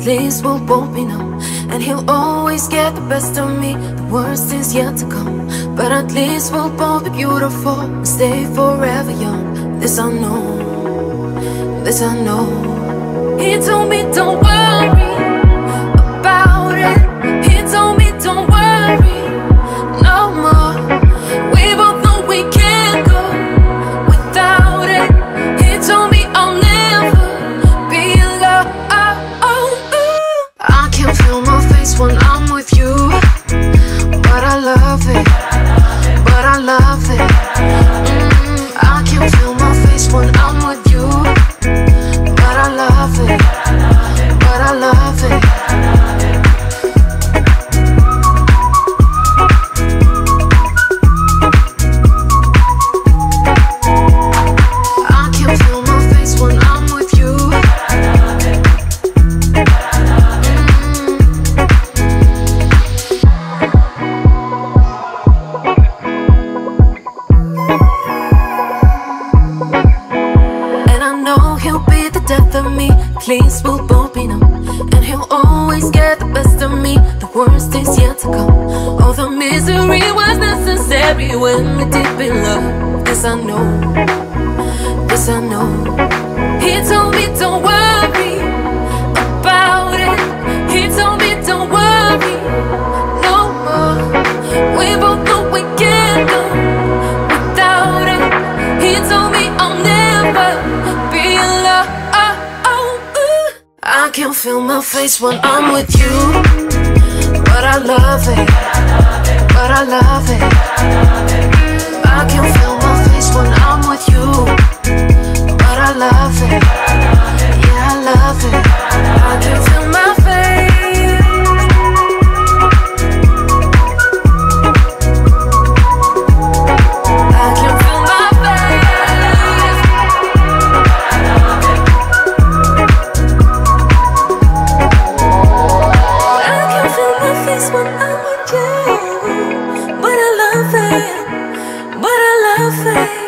at least we'll both be numb. And he'll always get the best of me, the worst is yet to come. But at least we'll both be beautiful and stay forever young. This I know, this I know. He told me don't worry about it. He told me don't worry no more. We both know we can't go without it. He told me I'll never be alone. I can feel my face when I'm with you, but I love it, but I love it. I can feel my face when I'm with you, but I love it, but I love it. Please, we'll both be numb. And he'll always get the best of me, the worst is yet to come. All the misery was necessary when we did be loved. This I know, this I know. He told me don't worry about it. He told me don't worry no more. We both know we can't go without it. He told me I'll never be alone. I can't feel my face when I'm with you, but I love it, but I love it. I can feel my face when I'm with you, but I love it, yeah I love it. I can feel my face, I can feel my when I'm with you, but I love it, but I love it.